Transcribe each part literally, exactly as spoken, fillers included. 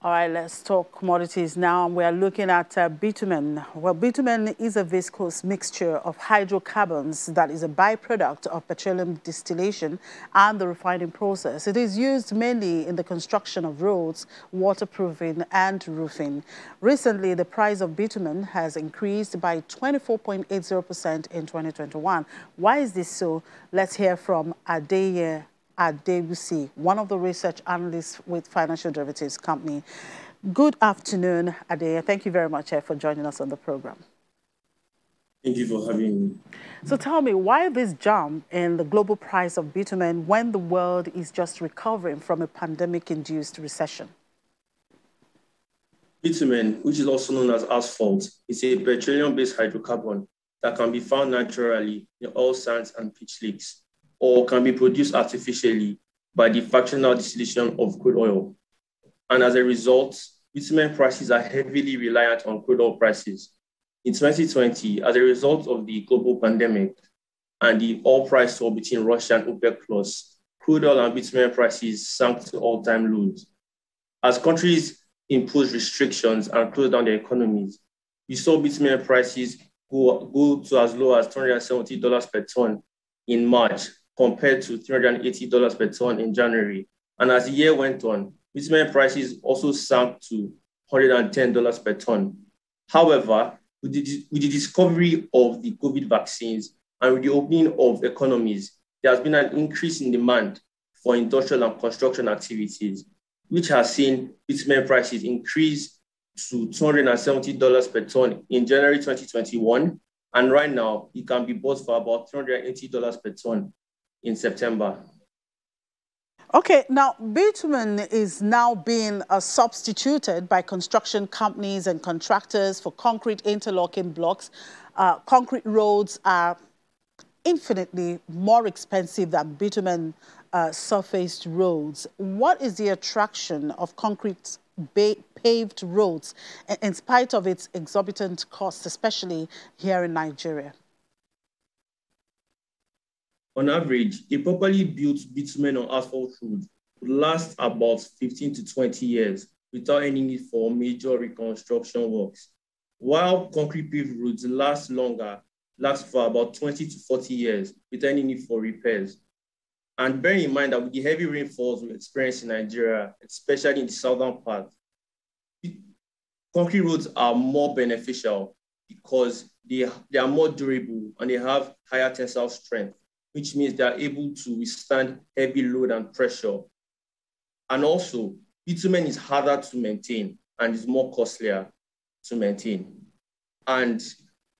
All right, let's talk commodities now. And we are looking at uh, bitumen. Well, bitumen is a viscous mixture of hydrocarbons that is a byproduct of petroleum distillation and the refining process. It is used mainly in the construction of roads, waterproofing and roofing. Recently, the price of bitumen has increased by twenty-four point eight zero percent in twenty twenty-one. Why is this so? Let's hear from Adewusi. Adewusi, one of the research analysts with Financial Derivatives Company. Good afternoon, Adewusi. Thank you very much for joining us on the program. Thank you for having me. So tell me, why this jump in the global price of bitumen when the world is just recovering from a pandemic-induced recession? Bitumen, which is also known as asphalt, is a petroleum-based hydrocarbon that can be found naturally in oil sands and pitch lakes, or can be produced artificially by the fractional distillation of crude oil. And as a result, bitumen prices are heavily reliant on crude oil prices. In twenty twenty, as a result of the global pandemic and the oil price war between Russia and OPEC plus, crude oil and bitumen prices sank to all-time lows. As countries imposed restrictions and closed down their economies, we saw bitumen prices go, go to as low as two hundred seventy dollars per ton in March, compared to three hundred eighty dollars per ton in January. And as the year went on, bitumen prices also sank to one hundred ten dollars per ton. However, with the, with the discovery of the COVID vaccines and with the opening of economies, there has been an increase in demand for industrial and construction activities, which has seen bitumen prices increase to two hundred seventy dollars per ton in January twenty twenty-one. And right now, it can be bought for about three hundred eighty dollars per ton in September. Okay, now bitumen is now being uh, substituted by construction companies and contractors for concrete interlocking blocks. Uh, concrete roads are infinitely more expensive than bitumen uh, surfaced roads. What is the attraction of concrete paved roads in spite of its exorbitant costs, especially here in Nigeria? On average, a properly built bitumen or asphalt road would last about fifteen to twenty years without any need for major reconstruction works, while concrete paved roads last longer, last for about twenty to forty years without any need for repairs. And bear in mind that with the heavy rainfalls we experience in Nigeria, especially in the southern part, concrete roads are more beneficial because they, they are more durable and they have higher tensile strength, which means they are able to withstand heavy load and pressure. And also, bitumen is harder to maintain and is more costlier to maintain. And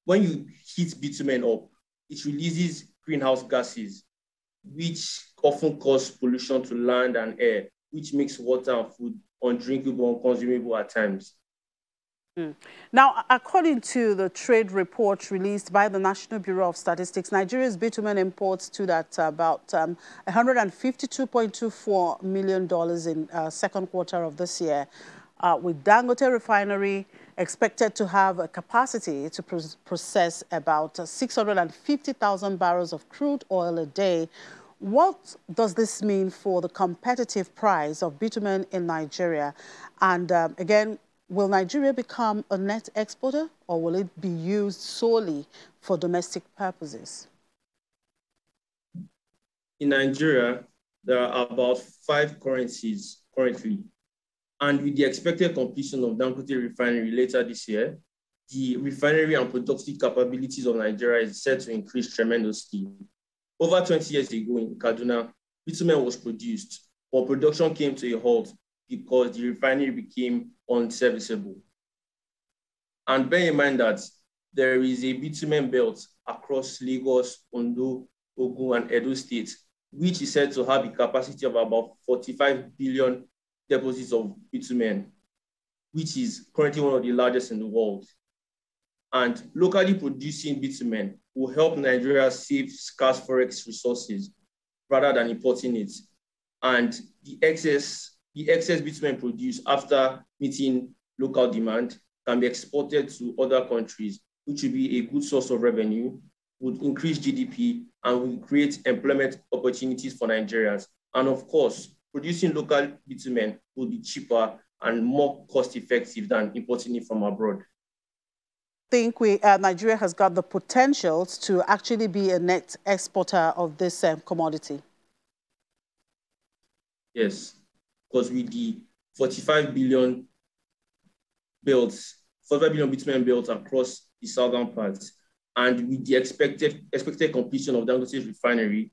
when you heat bitumen up, it releases greenhouse gases, which often cause pollution to land and air, which makes water and food undrinkable and consumable at times. Now, according to the trade report released by the National Bureau of Statistics, Nigeria's bitumen imports stood at about um, one hundred fifty-two point two four million dollars in uh, second quarter of this year, uh, with Dangote refinery expected to have a capacity to pr process about uh, six hundred fifty thousand barrels of crude oil a day. What does this mean for the competitive price of bitumen in Nigeria? And um, again, will Nigeria become a net exporter, or will it be used solely for domestic purposes? In Nigeria, there are about five currencies currently. And with the expected completion of Dangote refinery later this year, the refinery and productive capabilities of Nigeria is set to increase tremendously. Over twenty years ago in Kaduna, bitumen was produced, but production came to a halt because the refinery became unserviceable. And bear in mind that there is a bitumen belt across Lagos, Ondo, Ogun, and Edo states, which is said to have a capacity of about forty-five billion deposits of bitumen, which is currently one of the largest in the world. And locally producing bitumen will help Nigeria save scarce forex resources rather than importing it. And the excess The excess bitumen produced after meeting local demand can be exported to other countries, which would be a good source of revenue, would increase G D P, and would create employment opportunities for Nigerians. And of course, producing local bitumen will be cheaper and more cost effective than importing it from abroad. I think we, uh, Nigeria has got the potential to actually be a net exporter of this um, commodity. Yes, because with the forty-five billion belts, forty-five billion bitumen belts across the southern part, and with the expected, expected completion of Dangote's refinery,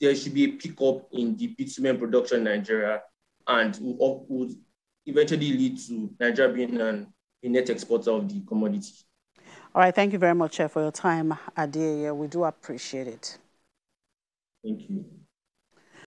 there should be a pickup in the bitumen production in Nigeria, and will, will eventually lead to Nigeria being an, a net exporter of the commodity. All right, thank you very much uh, for your time, Adewusi. We do appreciate it. Thank you.